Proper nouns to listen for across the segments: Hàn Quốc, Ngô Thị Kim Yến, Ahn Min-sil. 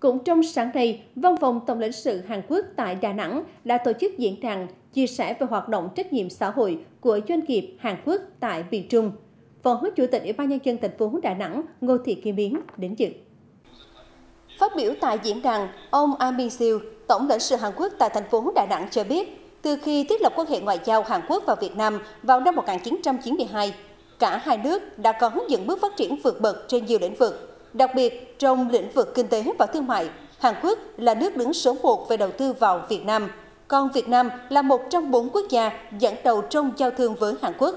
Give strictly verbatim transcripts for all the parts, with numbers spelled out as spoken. Cũng trong sáng nay, Văn phòng Tổng lãnh sự Hàn Quốc tại Đà Nẵng đã tổ chức diễn đàn chia sẻ về hoạt động trách nhiệm xã hội của doanh nghiệp Hàn Quốc tại miền Trung. Phó Chủ tịch Ủy ban Nhân dân thành phố Đà Nẵng Ngô Thị Kim Yến đến dự. Phát biểu tại diễn đàn, ông Ahn Min-sil, Tổng lãnh sự Hàn Quốc tại thành phố Đà Nẵng cho biết, từ khi thiết lập quan hệ ngoại giao Hàn Quốc và Việt Nam vào năm một nghìn chín trăm chín mươi hai, cả hai nước đã có những bước phát triển vượt bậc trên nhiều lĩnh vực. Đặc biệt, trong lĩnh vực kinh tế và thương mại, Hàn Quốc là nước đứng số một về đầu tư vào Việt Nam, còn Việt Nam là một trong bốn quốc gia dẫn đầu trong giao thương với Hàn Quốc.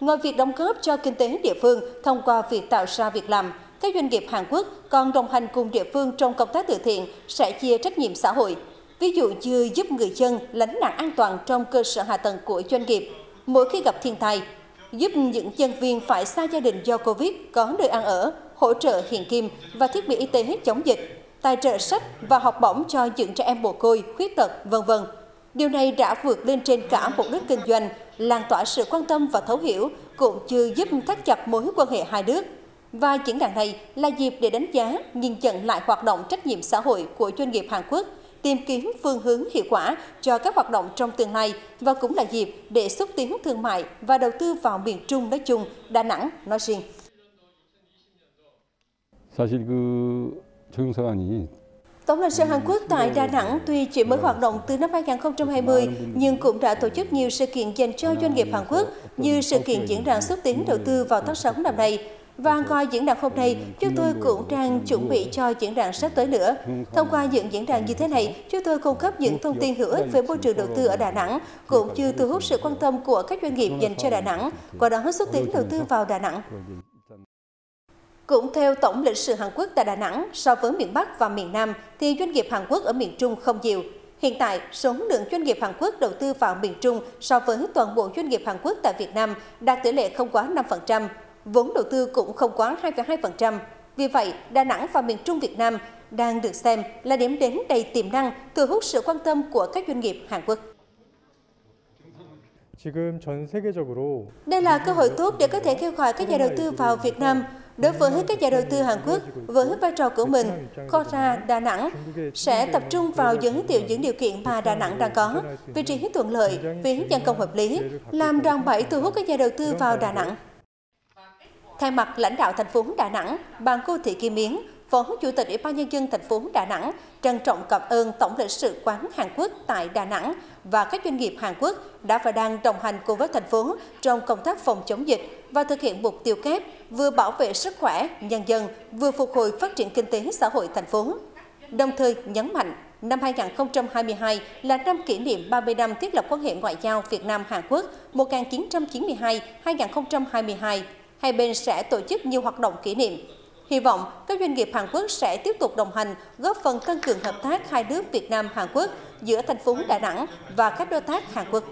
Ngoài việc đóng góp cho kinh tế địa phương thông qua việc tạo ra việc làm, các doanh nghiệp Hàn Quốc còn đồng hành cùng địa phương trong công tác từ thiện, sẻ chia trách nhiệm xã hội. Ví dụ như giúp người dân lánh nạn an toàn trong cơ sở hạ tầng của doanh nghiệp mỗi khi gặp thiên tai, giúp những nhân viên phải xa gia đình do Covid có nơi ăn ở, hỗ trợ hiện kim và thiết bị y tế chống dịch, tài trợ sách và học bổng cho những trẻ em mồ côi, khuyết tật, vân vân. Điều này đã vượt lên trên cả mục đích kinh doanh, lan tỏa sự quan tâm và thấu hiểu, cũng như giúp thắt chặt mối quan hệ hai nước. Và diễn đàn này là dịp để đánh giá, nhìn nhận lại hoạt động trách nhiệm xã hội của doanh nghiệp Hàn Quốc, tìm kiếm phương hướng hiệu quả cho các hoạt động trong tương lai và cũng là dịp để xúc tiến thương mại và đầu tư vào miền Trung nói chung, Đà Nẵng nói riêng. Tổng lãnh sự Hàn Quốc tại Đà Nẵng tuy chỉ mới hoạt động từ năm hai nghìn không trăm hai mươi nhưng cũng đã tổ chức nhiều sự kiện dành cho doanh nghiệp Hàn Quốc như sự kiện diễn đàn xúc tiến đầu tư vào tháng sáu năm nay. Và ngoài diễn đàn hôm nay, chúng tôi cũng đang chuẩn bị cho diễn đàn sắp tới nữa. Thông qua những diễn đàn như thế này, chúng tôi cung cấp những thông tin hữu ích về môi trường đầu tư ở Đà Nẵng, cũng như thu hút sự quan tâm của các doanh nghiệp dành cho Đà Nẵng, qua đó xúc tiến đầu tư vào Đà Nẵng. Cũng theo Tổng lãnh sự Hàn Quốc tại Đà Nẵng, so với miền Bắc và miền Nam, thì doanh nghiệp Hàn Quốc ở miền Trung không nhiều. Hiện tại, số lượng doanh nghiệp Hàn Quốc đầu tư vào miền Trung so với toàn bộ doanh nghiệp Hàn Quốc tại Việt Nam đạt tỷ lệ không quá năm phần trăm. Vốn đầu tư cũng không quá hai phẩy hai phần trăm. Vì vậy, Đà Nẵng và miền Trung Việt Nam đang được xem là điểm đến đầy tiềm năng, thu hút sự quan tâm của các doanh nghiệp Hàn Quốc. Đây là cơ hội tốt để có thể kêu gọi các nhà đầu tư vào Việt Nam. Đối với các nhà đầu tư Hàn Quốc, với vai trò của mình, xê o tê rờ a Đà Nẵng sẽ tập trung vào giới thiệu những điều kiện mà Đà Nẵng đang có, vị trí thuận lợi, phí nhân công hợp lý, làm đòn bẩy thu hút các nhà đầu tư vào Đà Nẵng. Thay mặt lãnh đạo thành phố Đà Nẵng, bà Ngô Thị Kim Yến, Phó Chủ tịch Ủy ban Nhân dân thành phố Đà Nẵng trân trọng cảm ơn Tổng lãnh sự quán Hàn Quốc tại Đà Nẵng và các doanh nghiệp Hàn Quốc đã và đang đồng hành cùng với thành phố trong công tác phòng chống dịch và thực hiện mục tiêu kép vừa bảo vệ sức khỏe nhân dân, vừa phục hồi phát triển kinh tế xã hội thành phố. Đồng thời nhấn mạnh, năm hai nghìn không trăm hai mươi hai là năm kỷ niệm ba mươi năm thiết lập quan hệ ngoại giao Việt Nam-Hàn Quốc một nghìn chín trăm chín mươi hai đến hai nghìn không trăm hai mươi hai. Hai bên sẽ tổ chức nhiều hoạt động kỷ niệm. Hy vọng các doanh nghiệp Hàn Quốc sẽ tiếp tục đồng hành, góp phần tăng cường hợp tác hai nước Việt Nam-Hàn Quốc giữa thành phố Đà Nẵng và các đối tác Hàn Quốc.